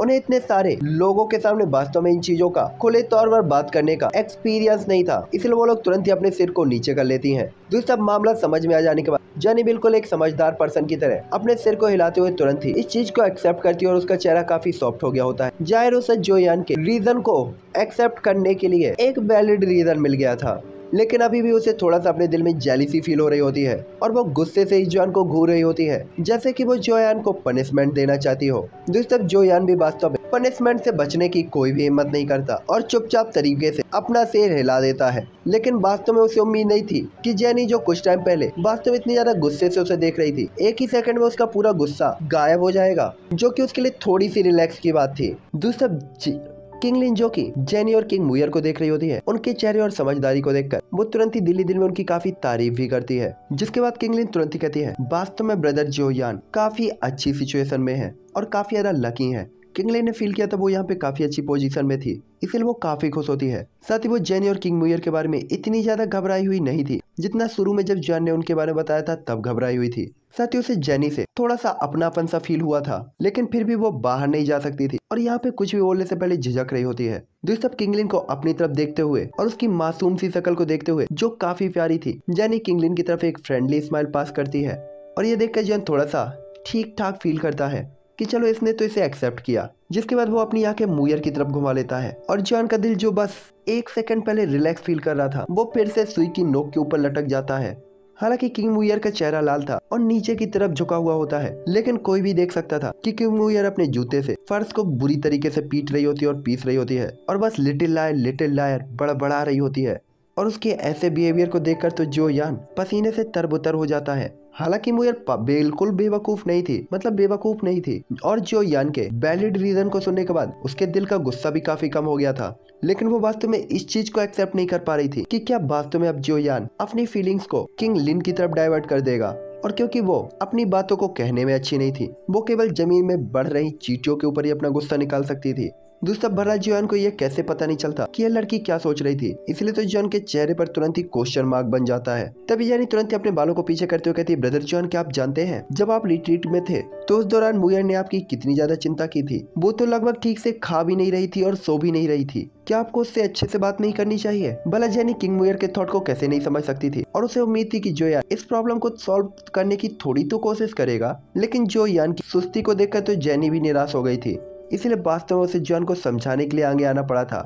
उन्हें इतने सारे लोगों के सामने वास्तव में इन चीजों का खुले तौर पर बात करने का एक्सपीरियंस नहीं था, इसलिए वो लोग तुरंत ही अपने सिर को नीचे कर लेती हैं। दूसरा मामला समझ में आ जाने के बाद जॉनी बिल्कुल एक समझदार पर्सन की तरह अपने सिर को हिलाते हुए तुरंत ही इस चीज को एक्सेप्ट करती है और उसका चेहरा काफी सॉफ्ट हो गया होता है। जाहिर उसे जोयान के रीजन को एक्सेप्ट करने के लिए एक वैलिड रीजन मिल गया था, लेकिन अभी भी उसे थोड़ा सा अपने दिल में जेलिसी फील हो रही होती है और वो गुस्से से जोयान को घूर रही होती है, जैसे कि वो जोयान को पनिशमेंट देना चाहती हो। दूसरी तरफ जोयान भी वास्तव में पनिशमेंट से बचने की कोई भी हिम्मत नहीं करता और चुपचाप तरीके से अपना सिर हिला देता है। लेकिन वास्तव में उसे उम्मीद नहीं थी कि जैनी, जो कुछ टाइम पहले वास्तव में इतनी ज्यादा गुस्से से उसे देख रही थी, एक ही सेकंड में उसका पूरा गुस्सा गायब हो जाएगा, जो कि उसके लिए थोड़ी सी रिलैक्स की बात थी। दूसरा किंगलिन, जो कि जैनी और किंग मुयर को देख रही होती है, उनके चेहरे और समझदारी को देखकर वो तुरंत ही दिल ही दिल में उनकी काफी तारीफ भी करती है, जिसके बाद किंगलिन तुरंत ही कहती है वास्तव में ब्रदर जोयान काफी अच्छी सिचुएशन में है और काफी ज्यादा लकी है। किंगलिन ने फील किया था वो यहाँ पे काफी अच्छी पोजीशन में थी, इसलिए वो काफी खुश होती है। साथ ही वो जैनी और किंग मुयर के बारे में इतनी ज्यादा घबराई हुई नहीं थी जितना शुरू में जब जॉन ने उनके बारे में बताया था तब घबराई हुई थी। साथ ही उसे जैनी से थोड़ा सा अपनापन सा फील हुआ था, लेकिन फिर भी वो बाहर नहीं जा सकती थी और यहाँ पे कुछ भी बोलने से पहले झिझक रही होती है। दूसरी तरफ किंगलिन को अपनी तरफ देखते हुए और उसकी मासूम सी शक्ल को देखते हुए जो काफी प्यारी थी, जैनी किंगलिन की तरफ एक फ्रेंडली स्माइल पास करती है और ये देखकर जॉन थोड़ा सा ठीक ठाक फील करता है कि चलो इसने तो इसे एक्सेप्ट किया। जिसके बाद वो अपनी आंखें मुयर की तरफ घुमा लेता है और जॉन का दिल, जो बस एक सेकंड पहले रिलैक्स फील कर रहा था, वो फिर से सुई की नोक के ऊपर लटक जाता है। हालांकि किंग मुयर का चेहरा लाल था और नीचे की तरफ झुका हुआ होता है, लेकिन कोई भी देख सकता था कि किंग मुयर अपने जूते से फर्श को बुरी तरीके से पीट रही होती है और पीस रही होती है और बस लिटिल लायर लिटिल लायर बड़बड़ा रही होती है। और उसके ऐसे बिहेवियर को देखकर तो जोयान पसीने से तरबतर हो जाता है। हालांकि मुयर बिल्कुल बेवकूफ नहीं थी, मतलब बेवकूफ नहीं थी, और जोयान के वैलिड रीजन को सुनने के बाद उसके दिल का गुस्सा भी काफी कम हो गया था, लेकिन वो वास्तव में इस चीज को एक्सेप्ट नहीं कर पा रही थी कि क्या वास्तव में अब जोयान अपनी फीलिंग्स को किंगलिन की तरफ डाइवर्ट कर देगा। और क्योंकि वो अपनी बातों को कहने में अच्छी नहीं थी, वो केवल जमीन में बढ़ रही चींटियों के ऊपर ही अपना गुस्सा निकाल सकती थी। दूसरा भरा जोयान को यह कैसे पता नहीं चलता कि यह लड़की क्या सोच रही थी, इसलिए तो जोयान के चेहरे पर तुरंत ही क्वेश्चन मार्क बन जाता है। तभी जॉनी तुरंत ही अपने बालों को पीछे करते हुए कहती है, ब्रदर जोयान, क्या आप जानते हैं जब आप रिट्रीट में थे तो उस दौरान मुयर ने आपकी कितनी ज्यादा चिंता की थी? वो तो लगभग ठीक से खा भी नहीं रही थी और सो भी नहीं रही थी, क्या आपको उससे अच्छे से बात नहीं करनी चाहिए? भला जॉनी किंग मुयर के थॉट को कैसे नहीं समझ सकती थी, और उसे उम्मीद थी कि जोयान इस प्रॉब्लम को सॉल्व करने की थोड़ी तो कोशिश करेगा, लेकिन जोयान की सुस्ती को देखकर तो जॉनी भी निराश हो गई थी, इसलिए वास्तव में उसे जॉन को समझाने के लिए आगे आना पड़ा था।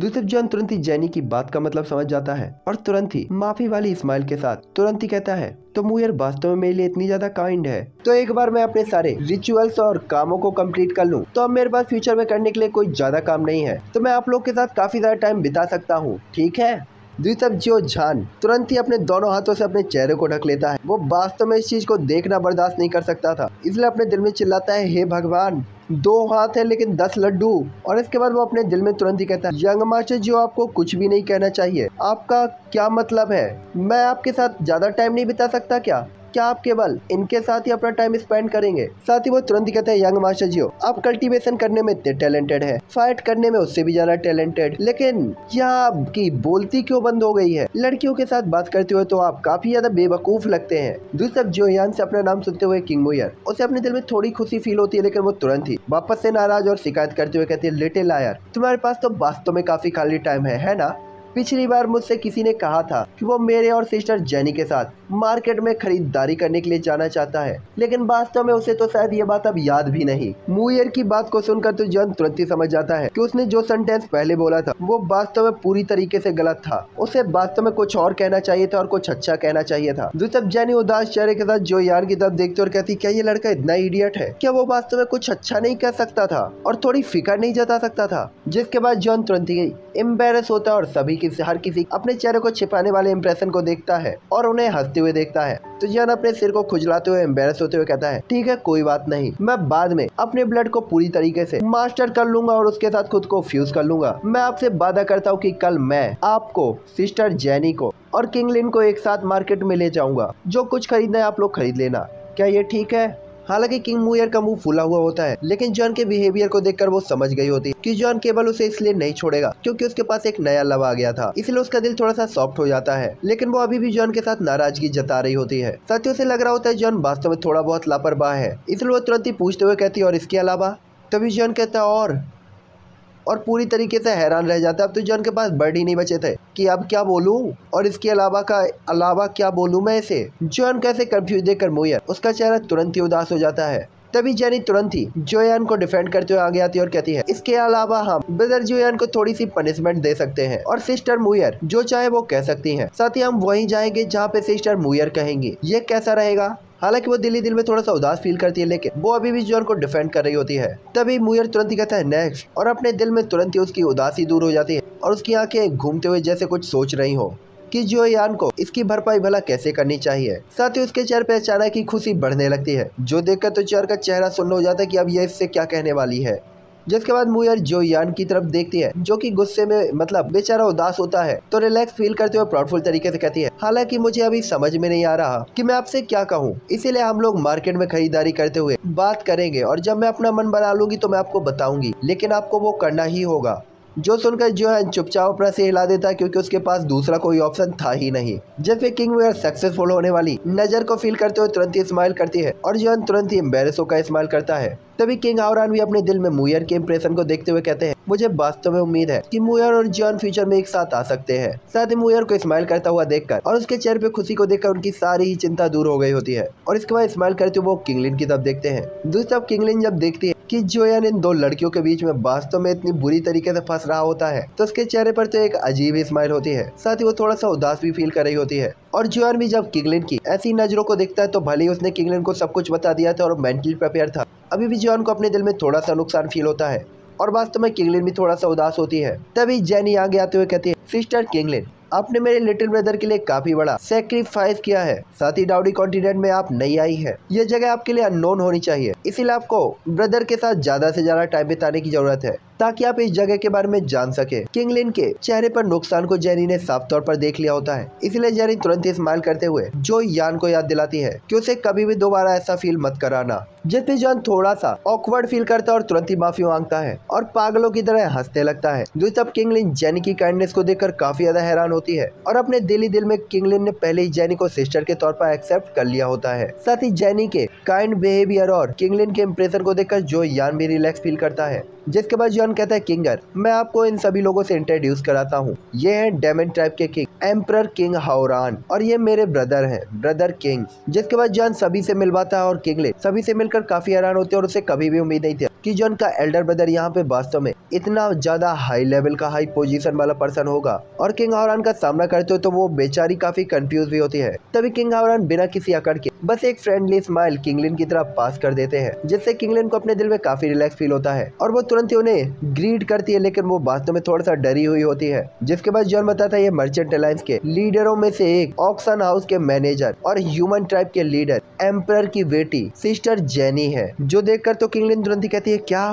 दूसरे जॉन तुरंत ही जैनी की बात का मतलब समझ जाता है और तुरंत ही माफी वाली स्माइल के साथ तुरंत ही कहता है, तो मुयर वास्तव में मेरे लिए इतनी ज्यादा काइंड है, तो एक बार मैं अपने सारे रिचुअल्स और कामों को कंप्लीट कर लूँ तो अब मेरे पास फ्यूचर में करने के लिए कोई ज्यादा काम नहीं है, तो मैं आप लोग के साथ काफी ज्यादा टाइम बिता सकता हूँ, ठीक है? द्वितब जो जान तुरंत ही अपने दोनों हाथों से अपने चेहरे को ढक लेता है। वो वास्तव में इस चीज को देखना बर्दाश्त नहीं कर सकता था, इसलिए अपने दिल में चिल्लाता है, हे भगवान, दो हाथ है लेकिन दस लड्डू। और इसके बाद वो अपने दिल में तुरंत ही कहता है, यंगमाचे जो, आपको कुछ भी नहीं कहना चाहिए, आपका क्या मतलब है? मैं आपके साथ ज्यादा टाइम नहीं बिता सकता क्या? क्या आप केवल इनके साथ ही अपना टाइम स्पेंड करेंगे? साथ ही वो तुरंत ही कहते हैं, यंग मास्टर जियो, आप कल्टीवेशन करने में इतने टैलेंटेड है, फाइट करने में उससे भी ज्यादा टैलेंटेड, लेकिन क्या आपकी बोलती क्यों बंद हो गई है? लड़कियों के साथ बात करते हुए तो आप काफी ज्यादा बेवकूफ लगते हैं। दूसरी तरफ जोयान से अपना नाम सुनते हुए किंग मुयर, उसे अपने दिल में थोड़ी खुशी फील होती है, लेकिन वो तुरंत ही वापस से नाराज और शिकायत करते हुए कहती है, लिटिल लायर, तुम्हारे पास तो वास्तव में काफी खाली टाइम है, है ना? पिछली बार मुझसे किसी ने कहा था कि वो मेरे और सिस्टर जैनी के साथ मार्केट में खरीदारी करने के लिए जाना चाहता है, लेकिन वास्तव में उसे तो शायद ये बात अब याद भी नहीं। मुयर की बात को सुनकर तो जॉन तुरंत ही समझ जाता है कि उसने जो सेंटेंस पहले बोला था वो वास्तव में पूरी तरीके से गलत था, उसे वास्तव में कुछ और कहना चाहिए था और कुछ अच्छा कहना चाहिए था। दूसरी तरफ जैनी उदास चेहरे के साथ जोयान की तरफ देखते और कहती, क्या ये लड़का इतना इडियट है? क्या वो वास्तव में कुछ अच्छा नहीं कह सकता था और थोड़ी फिक्र नहीं जता सकता था? जिसके बाद जॉन तुरंत ही एम्बेरेस होता और सभी हर किसी अपने चेहरे को छिपाने वाले इंप्रेशन को देखता है और उन्हें हंसते हुए देखता है। तो जॉन अपने सिर को खुजलाते हुए एम्बेरेस होते हुए कहता है, ठीक है, कोई बात नहीं, मैं बाद में अपने ब्लड को पूरी तरीके से मास्टर कर लूंगा और उसके साथ खुद को फ्यूज कर लूंगा। मैं आपसे वादा करता हूँ कि कल मैं आपको, सिस्टर जैनी को और किंगलिन को एक साथ मार्केट में ले जाऊंगा, जो कुछ खरीदना है आप लोग खरीद लेना, क्या ये ठीक है? हालांकि किंग मुयर का मुंह फूला हुआ होता है, लेकिन जॉन के बिहेवियर को देखकर वो समझ गई होती है कि जॉन केवल उसे इसलिए नहीं छोड़ेगा क्योंकि उसके पास एक नया लव आ गया था, इसलिए उसका दिल थोड़ा सा सॉफ्ट हो जाता है। लेकिन वो अभी भी जॉन के साथ नाराजगी जता रही होती है। साथ ही उसे लग रहा होता है जॉन वास्तव में थोड़ा बहुत लापरवाह है, इसलिए वो तुरंत ही पूछते हुए कहती है और इसके अलावा। तभी जॉन कहता और और पूरी तरीके से हैरान रह जाता है। अब तो जॉन के पास वर्ड ही नहीं बचे थे कि अब क्या बोलूं और इसके अलावा का अलावा क्या बोलूं मैं इसे। जॉन कैसे कंफ्यूज देखकर मुयर उसका चेहरा तुरंत ही उदास हो जाता है। तभी जेनी तुरंत ही जोयान को डिफेंड करते हुए आगे आती है और कहती है इसके अलावा हम ब्रदर जोयान को थोड़ी सी पनिशमेंट दे सकते हैं और सिस्टर मुयर जो चाहे वो कह सकती हैं। साथ ही हम वहीं जाएंगे जहाँ पे सिस्टर मुयर कहेंगी, ये कैसा रहेगा। हालांकि वो दिल्ली दिल में थोड़ा सा उदास फील करती है, लेकिन वो अभी भी जॉन को डिफेंड कर रही होती है। तभी मुयर तुरंत ही कहता है नेक्स्ट, और अपने दिल में तुरंत ही उसकी उदासी दूर हो जाती है और उसकी आंखें घूमते हुए जैसे कुछ सोच रही हो कि जोयान को इसकी भरपाई भला कैसे करनी चाहिए। साथ ही उसके चेहरे पर अचानक ही खुशी बढ़ने लगती है, जो देखकर तो चेयर का चेहरा सुन्न हो जाता है कि अब ये इससे क्या कहने वाली है। जिसके बाद मुयर जोयान की तरफ देखती है, जो कि गुस्से में मतलब बेचारा उदास होता है, तो रिलैक्स फील करते हुए प्राउडफुल तरीके से कहती है हालांकि मुझे अभी समझ में नहीं आ रहा कि मैं आपसे क्या कहूँ, इसीलिए हम लोग मार्केट में खरीदारी करते हुए बात करेंगे और जब मैं अपना मन बना लूंगी तो मैं आपको बताऊंगी, लेकिन आपको वो करना ही होगा। जो सुनकर जोयान चुपचाप अपना सिर हिला देता है क्योंकि उसके पास दूसरा कोई ऑप्शन था ही नहीं। जिसपे किंग मुयर सक्सेसफुल होने वाली नजर को फील करते हुए तुरंत ही स्माइल करती है और जोयान तुरंत ही एम्बेरस होकर स्माइल करता है। तभी किंग हावरान भी अपने दिल में मुयर के इंप्रेशन को देखते हुए कहते हैं मुझे वास्तव में उम्मीद है कि मुयर और जोयान फ्यूचर में एक साथ आ सकते हैं। साथ ही मुयर को स्माइल करता हुआ देखकर और उसके चेहरे पे खुशी को देखकर उनकी सारी ही चिंता दूर हो गई होती है और इसके बाद स्माइल करते हुए वो किंगलिन की तरफ देखते हैं। दूसरी तरफ किंगलिन जब देखती है कि जोयान इन दो लड़कियों के बीच में वास्तव में इतनी बुरी तरीके से फंस रहा होता है तो उसके चेहरे पर तो एक अजीब ही स्माइल होती है। साथ ही वो थोड़ा सा उदास भी फील कर रही होती है और जोयान भी जब किंगलिन की ऐसी नजरों को देखता है तो भले ही उसने किंगलिन को सब कुछ बता दिया था और मेंटली प्रिपेयर था, अभी भी जोयान को अपने दिल में थोड़ा सा नुकसान फील होता है और वास्तव में किंगलिन भी थोड़ा सा उदास होती है। तभी जेनी आगे आते हुए कहती है सिस्टर किंगलिन, आपने मेरे लिटिल ब्रदर के लिए काफी बड़ा सेक्रीफाइस किया है, साथ ही डाउडी कॉन्टिनेंट में आप नई आई है, ये जगह आपके लिए अननोन होनी चाहिए, इसीलिए आपको ब्रदर के साथ ज्यादा से ज्यादा टाइम बिताने की जरूरत है ताकि आप इस जगह के बारे में जान सके। किंगलिन के चेहरे पर नुकसान को जेनी ने साफ तौर पर देख लिया होता है, इसलिए जेनी तुरंत ही स्माइल करते हुए जोयान को याद दिलाती है कि उसे कभी भी दोबारा ऐसा फील मत कराना। जिसपे जोयान थोड़ा सा ऑकवर्ड फील करता है और तुरंत ही माफी मांगता है और पागलों की तरह हंसने लगता है। दूसरी तरफ किंगलिन जेनी की काइंडनेस को देखकर काफी ज्यादा हैरान होती है और अपने दिल ही दिल में किंगलिन ने पहले ही जेनी को सिस्टर के तौर पर एक्सेप्ट कर लिया होता है। साथ ही जेनी के काइंड बिहेवियर और किंगलिन के इंप्रेशन को देखकर जोयान भी रिलैक्स फील करता है। जिसके बाद जॉन कहता है किंगर, मैं आपको इन सभी लोगों से इंट्रोड्यूस कराता हूँ, ये हैं डेमन ट्राइब के किंग एम्परर किंग हावरान और ये मेरे ब्रदर हैं ब्रदर किंग। जिसके बाद जॉन सभी से मिलवाता है और किंगलिन सभी से मिलकर काफी हैरान होते और उसे कभी भी उम्मीद नहीं थी कि जॉन का एल्डर ब्रदर यहाँ पे वास्तव में इतना ज्यादा हाई लेवल का हाई पोजीशन वाला पर्सन होगा। और किंग हावरान का सामना करते हो तो वो बेचारी काफी कंफ्यूज भी होती है। तभी किंग हावरान बिना किसी अकड़ के बस एक फ्रेंडली स्माइल किंगलिन की तरफ पास कर देते हैं, जिससे किंगलिन को अपने दिल में काफी रिलैक्स फील होता है और वो तुरंत ही उन्हें ग्रीट करती है, लेकिन वो वास्तव में थोड़ा सा डरी हुई होती है। जिसके बाद जॉन बताता है ये मर्चेंट अलायंस के लीडरों में से एक ऑक्सन हाउस के मैनेजर और ह्यूमन ट्राइब के लीडर एम्परर की बेटी सिस्टर जेनी है, जो देखकर तो किंगलिन तुरंत ही कहती है क्या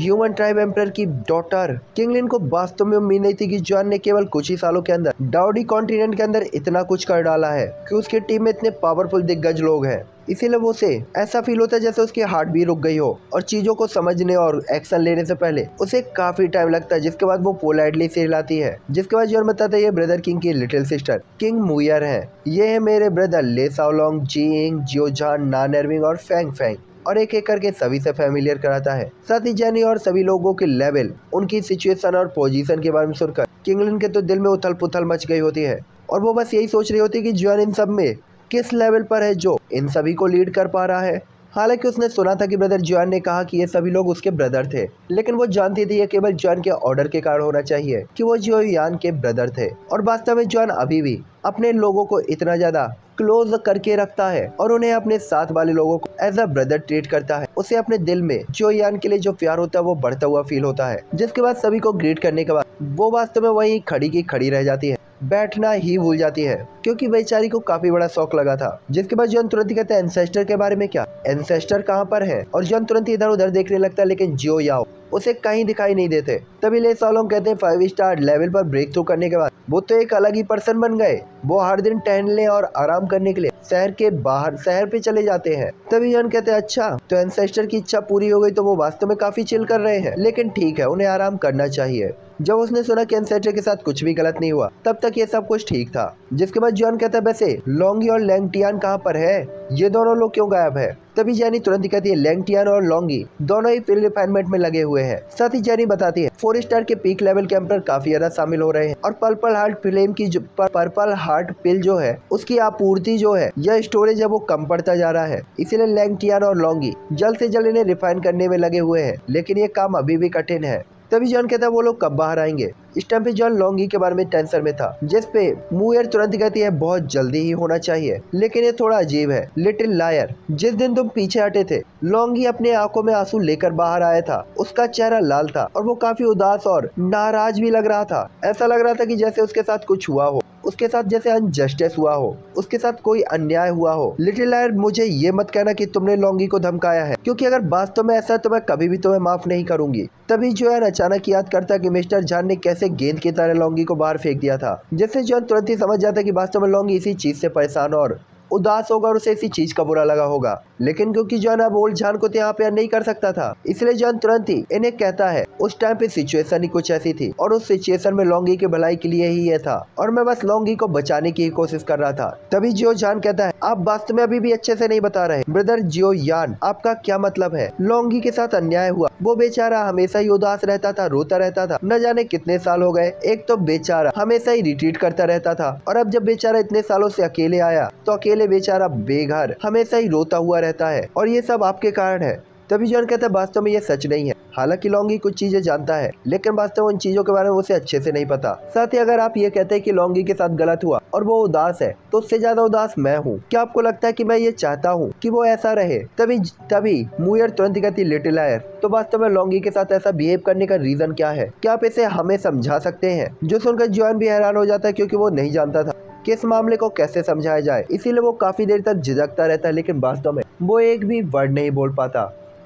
ह्यूमन ट्राइब एम्परर की डॉटर। किंगलिन को वास्तव में उम्मीद नहीं थी कि जॉन ने केवल कुछ ही सालों के अंदर डाउडी कॉन्टिनेंट के अंदर इतना कुछ कर डाला है कि उसके टीम में इतने पावरफुल दिग्गज लोग हैं। इसीलिए वो उसे ऐसा फील होता है जैसे उसकी हार्ट भी रुक गई हो और चीजों को समझने और एक्शन लेने से पहले उसे काफी टाइम लगता है। जिसके बाद वो पोलाइटली से हिलाती है। जिसके बाद जॉन बताता है ये ब्रदर किंग की लिटिल सिस्टर किंग मुयर है, ये है मेरे ब्रदर ले साओलोंग जीइंग जियोजान नानरविंग और फेंग फेंग और एक एक करके सभी से फेमिलियर कराता है। साथ ही जेनी और सभी लोगों के लेवल उनकी सिचुएशन और पोजीशन के बारे में सुनकर किंगलिन के तो दिल में उथल पुथल मच गई होती है और वो बस यही सोच रही होती है कि जॉन इन सब में किस लेवल पर है जो इन सभी को लीड कर पा रहा है। हालांकि उसने सुना था कि ब्रदर जॉन ने कहा कि ये सभी लोग उसके ब्रदर थे, लेकिन वो जानती थी ये केवल जॉन के ऑर्डर के कारण होना चाहिए कि वो जोयान के ब्रदर थे। और वास्तव में जॉन अभी भी अपने लोगों को इतना ज्यादा क्लोज करके रखता है और उन्हें अपने साथ वाले लोगों को एज अ ब्रदर ट्रीट करता है। उसे अपने दिल में जोयान के लिए जो प्यार होता है वो बढ़ता हुआ फील होता है। जिसके बाद सभी को ग्रीट करने के बाद वो वास्तव में वही खड़ी की खड़ी रह जाती है, बैठना ही भूल जाती है क्योंकि बेचारी को काफी बड़ा शौक लगा था। जिसके बाद जॉन तुरंत ही कहता है एंसेस्टर के बारे में क्या, एंसेस्टर कहाँ पर है। और जॉन तुरंत इधर उधर देखने लगता है, लेकिन जियो याओ उसे कहीं दिखाई नहीं देते। तभी ले साओलोंग कहते हैं फाइव स्टार लेवल पर ब्रेक थ्रू करने के बाद वो तो एक अलग ही पर्सन बन गए। वो हर दिन टहलने और आराम करने के लिए शहर के बाहर शहर पे चले जाते हैं। तभी जॉन कहते हैं अच्छा तो एंसेस्टर की इच्छा पूरी हो गई, तो वो वास्तव में काफी चिल कर रहे हैं, लेकिन ठीक है उन्हें आराम करना चाहिए। जब उसने सुना कि एंसेस्टर के साथ कुछ भी गलत नहीं हुआ तब तक ये सब कुछ ठीक था। जिसके बाद जॉन कहता है वैसे लॉन्गी और लैंगटियान कहाँ पर है, ये दोनों लोग क्यों गायब है। तभी जैनी तुरंत कहती है लैंगटियान और लॉन्गी दोनों ही फील्ड रिफाइनमेंट में लगे हुए हैं। साथ ही जैनी बताती है फोर स्टार के पीक लेवल कैंप पर काफी ज्यादा शामिल हो रहे हैं और पर्पल हार्ट फ्लेम की पर्पल हार्ट पिल जो है उसकी आपूर्ति जो है यह स्टोरेज है वो कम पड़ता जा रहा है, इसीलिए लैंगटियान और लॉन्गी जल्द से जल्द इन्हें रिफाइन करने में लगे हुए हैं, लेकिन ये काम अभी भी कठिन है। तभी जॉन कहता है वो लोग कब बाहर आएंगे। इस टाइम पे जॉन लॉन्गी के बारे में टेंशन में था, जिस पे मूयर तुरंत कहती है बहुत जल्दी ही होना चाहिए, लेकिन ये थोड़ा अजीब है लिटिल लायर। जिस दिन तुम पीछे हटे थे लॉन्गी अपने आंखों में आंसू लेकर बाहर आया था, उसका चेहरा लाल था और वो काफी उदास और नाराज भी लग रहा था। ऐसा लग रहा था कि जैसे उसके साथ कुछ हुआ हो, उसके साथ जैसे अनजस्टिस हुआ हो, उसके साथ कोई अन्याय हुआ हो। लिटिल लायर मुझे ये मत कहना कि तुमने लॉन्गी को धमकाया है, क्योंकि अगर वास्तव में ऐसा है तो मैं कभी भी तुम्हें माफ नहीं करूंगी। तभी जॉन अचानक याद करता कि मिस्टर जान ने कैसे गेंद की तरह लॉन्गी को बाहर फेंक दिया था, जिससे जॉन तुरंत ही समझ जाता कि वास्तव में लॉन्गी इसी चीज से परेशान और उदास होगा और उसे इसी चीज का बुरा लगा होगा। लेकिन क्योंकि जॉन अब ओल्ड जान को यहाँ प्यार नहीं कर सकता था, इसलिए जॉन तुरंत ही इन्हें कहता है उस टाइम पे सिचुएशन ही कुछ ऐसी थी और उस सिचुएशन में लॉन्गी के भलाई के लिए ही यह था और मैं बस लॉन्गी को बचाने की कोशिश कर रहा था। तभी जियो जान कहता है आप वास्तव में अभी भी अच्छे से नहीं बता रहे ब्रदर जियो यान, आपका क्या मतलब है। लॉन्गी के साथ अन्याय हुआ, वो बेचारा हमेशा ही उदास रहता था, रोता रहता था, न जाने कितने साल हो गए। एक तो बेचारा हमेशा ही रिट्रीट करता रहता था और अब जब बेचारा इतने सालों से अकेले आया तो अकेले बेचारा बेघर हमेशा ही रोता हुआ रहता है और ये सब आपके कारण है। तभी जॉन कहता है वास्तव में ये सच नहीं है, हालांकि लॉन्गी कुछ चीजें जानता है लेकिन वास्तव में उन चीजों के बारे में उसे अच्छे से नहीं पता। साथ ही अगर आप ये कहते हैं कि लॉन्गी के साथ गलत हुआ और वो उदास है तो उससे ज्यादा उदास मैं हूँ, क्या आपको लगता है कि मैं ये चाहता हूँ कि वो ऐसा रहे। तभी तभी मूयर तुरंत कहती लिटिल लायर तो वास्तव में लॉन्गी के साथ ऐसा बिहेव करने का रीजन क्या है, क्या आप इसे हमें समझा सकते हैं। जो सुनकर जॉन भी हैरान हो जाता है क्योंकि वो नहीं जानता था कि इस मामले को कैसे समझाया जाए, इसीलिए वो काफी देर तक झिझकता रहता है, लेकिन वास्तव में वो एक भी वर्ड नहीं बोल पाता।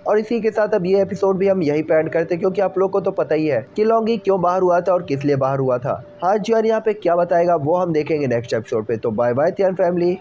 और इसी के साथ अब ये एपिसोड भी हम यही पैंड करते हैं, क्योंकि आप लोग को तो पता ही है कि लॉन्गी क्यों बाहर हुआ था और किस लिए बाहर हुआ था। हाँ जी यार, यहाँ पे क्या बताएगा वो हम देखेंगे नेक्स्ट एपिसोड पे। तो बाय बाय थियन फैमिली।